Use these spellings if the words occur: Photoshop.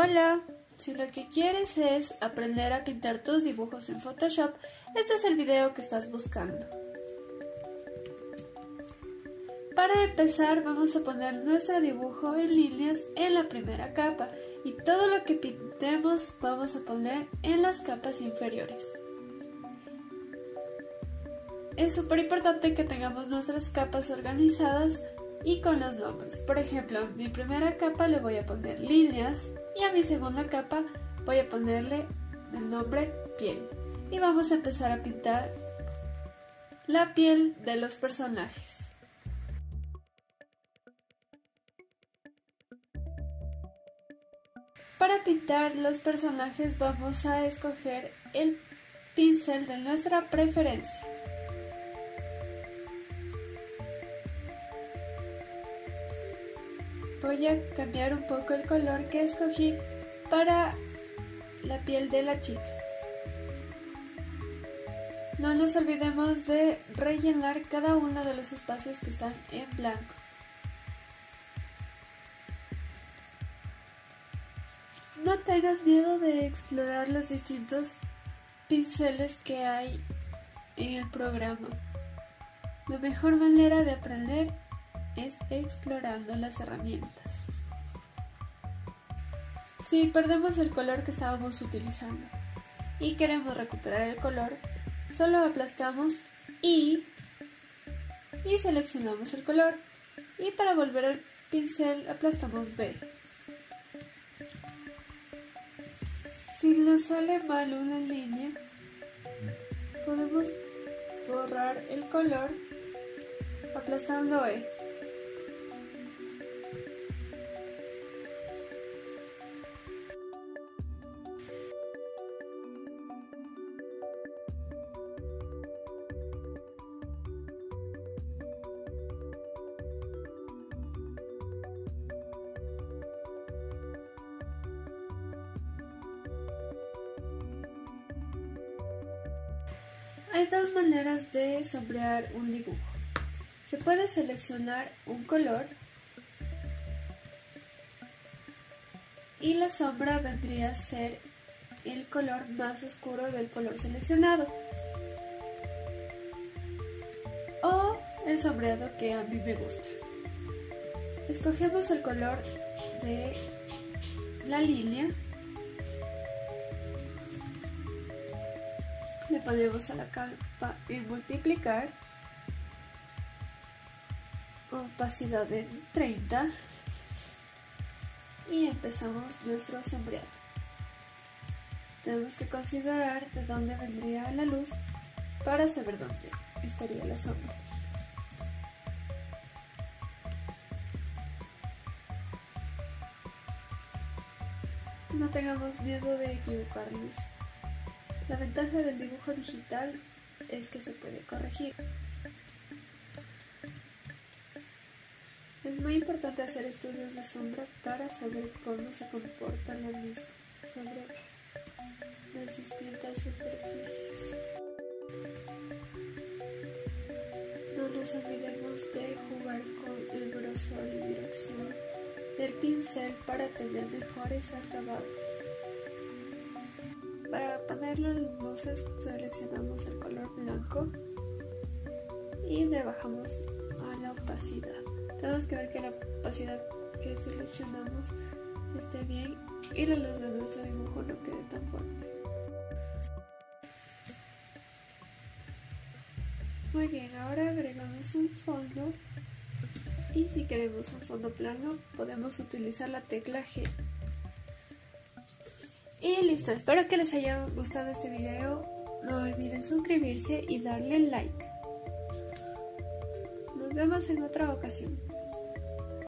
Hola, si lo que quieres es aprender a pintar tus dibujos en Photoshop, este es el video que estás buscando. Para empezar vamos a poner nuestro dibujo en líneas en la primera capa y todo lo que pintemos vamos a poner en las capas inferiores. Es súper importante que tengamos nuestras capas organizadas y con los nombres. Por ejemplo, a mi primera capa le voy a poner líneas y a mi segunda capa voy a ponerle el nombre piel. Y vamos a empezar a pintar la piel de los personajes. Para pintar los personajes vamos a escoger el pincel de nuestra preferencia. Voy a cambiar un poco el color que escogí para la piel de la chica. No nos olvidemos de rellenar cada uno de los espacios que están en blanco. No tengas miedo de explorar los distintos pinceles que hay en el programa. La mejor manera de aprender es explorando las herramientas. Si perdemos el color que estábamos utilizando y queremos recuperar el color, solo aplastamos y seleccionamos el color, y para volver al pincel aplastamos B. Si nos sale mal una línea, podemos borrar el color aplastando E. Hay dos maneras de sombrear un dibujo. Se puede seleccionar un color y la sombra vendría a ser el color más oscuro del color seleccionado, o el sombreado que a mí me gusta. Escogemos el color de la línea. Le ponemos a la capa en multiplicar, opacidad en 30 y empezamos nuestro sombreado. Tenemos que considerar de dónde vendría la luz para saber dónde estaría la sombra. No tengamos miedo de equivocarnos. La ventaja del dibujo digital es que se puede corregir. Es muy importante hacer estudios de sombra para saber cómo se comporta la misma sobre las distintas superficies. No nos olvidemos de jugar con el grosor y dirección del pincel para tener mejores acabados. Para ponerlo en las luces seleccionamos el color blanco y le bajamos a la opacidad. Tenemos que ver que la opacidad que seleccionamos esté bien y la luz de nuestro dibujo no quede tan fuerte. Muy bien, ahora agregamos un fondo y si queremos un fondo plano podemos utilizar la tecla G. Y listo, espero que les haya gustado este video, no olviden suscribirse y darle like. Nos vemos en otra ocasión.